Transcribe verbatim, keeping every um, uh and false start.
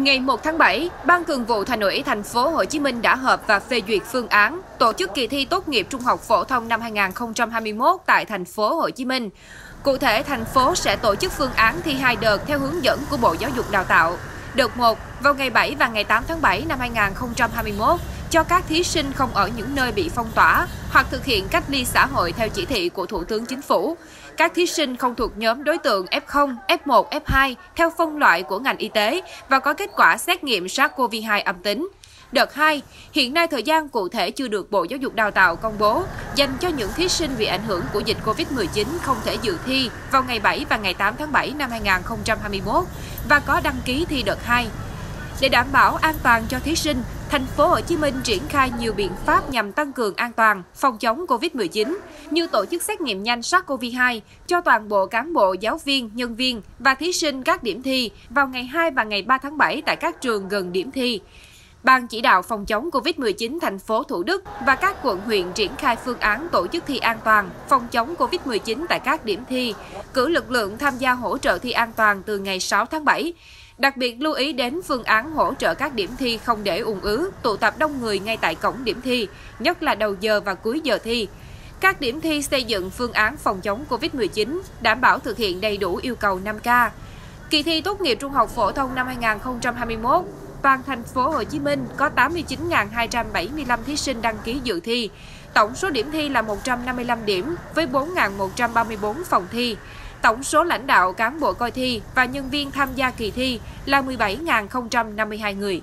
Ngày mùng một tháng bảy, Ban Thường vụ Thành ủy Thành phố Hồ Chí Minh đã họp và phê duyệt phương án tổ chức kỳ thi tốt nghiệp trung học phổ thông năm hai nghìn không trăm hai mươi mốt tại Thành phố Hồ Chí Minh. Cụ thể, thành phố sẽ tổ chức phương án thi hai đợt theo hướng dẫn của Bộ Giáo dục Đào tạo. Đợt một vào ngày bảy và ngày tám tháng bảy năm hai nghìn không trăm hai mươi mốt cho các thí sinh không ở những nơi bị phong tỏa hoặc thực hiện cách ly xã hội theo chỉ thị của Thủ tướng Chính phủ. Các thí sinh không thuộc nhóm đối tượng ép không, ép một, ép hai theo phân loại của ngành y tế và có kết quả xét nghiệm SARS-xê o vê hai âm tính. Đợt hai, hiện nay thời gian cụ thể chưa được Bộ Giáo dục Đào tạo công bố, dành cho những thí sinh bị ảnh hưởng của dịch Covid mười chín không thể dự thi vào ngày bảy và ngày tám tháng bảy năm hai nghìn không trăm hai mươi mốt và có đăng ký thi đợt hai. Để đảm bảo an toàn cho thí sinh, Thành phố Hồ Chí Minh triển khai nhiều biện pháp nhằm tăng cường an toàn, phòng chống Covid mười chín, như tổ chức xét nghiệm nhanh SARS-xê o vê hai cho toàn bộ cán bộ, giáo viên, nhân viên và thí sinh các điểm thi vào ngày hai và ngày ba tháng bảy tại các trường gần điểm thi. Ban chỉ đạo phòng chống Covid mười chín thành phố Thủ Đức và các quận huyện triển khai phương án tổ chức thi an toàn, phòng chống Covid mười chín tại các điểm thi, cử lực lượng tham gia hỗ trợ thi an toàn từ ngày sáu tháng bảy. Đặc biệt lưu ý đến phương án hỗ trợ các điểm thi không để ùn ứ, tụ tập đông người ngay tại cổng điểm thi, nhất là đầu giờ và cuối giờ thi. Các điểm thi xây dựng phương án phòng chống Covid mười chín, đảm bảo thực hiện đầy đủ yêu cầu năm K. Kỳ thi tốt nghiệp trung học phổ thông năm hai nghìn không trăm hai mươi mốt, toàn thành phố Hồ Chí Minh có tám mươi chín nghìn hai trăm bảy mươi lăm thí sinh đăng ký dự thi. Tổng số điểm thi là một trăm năm mươi lăm điểm với bốn nghìn một trăm ba mươi bốn phòng thi. Tổng số lãnh đạo, cán bộ coi thi và nhân viên tham gia kỳ thi là mười bảy nghìn không trăm năm mươi hai người.